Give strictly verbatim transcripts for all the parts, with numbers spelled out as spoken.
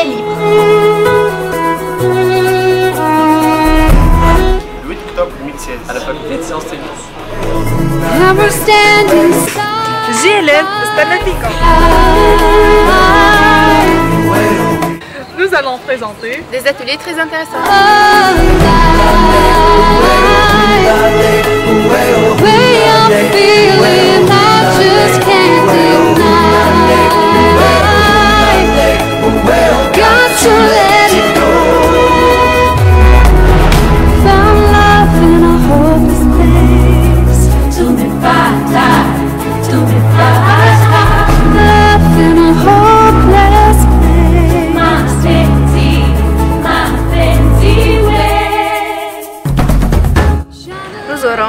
est libre. Le huit octobre deux mille seize, à la faculté de sciences techniques. J L L, nous allons présenter des ateliers très intéressants.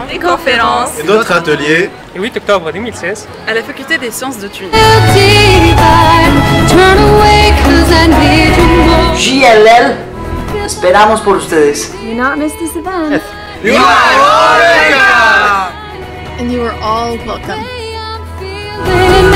Des conférences et d'autres ateliers le huit octobre deux mille seize à la faculté des sciences de Tunis. J L L, esperamos por ustedes. You not missed this event. You are all welcome. And you are all welcome.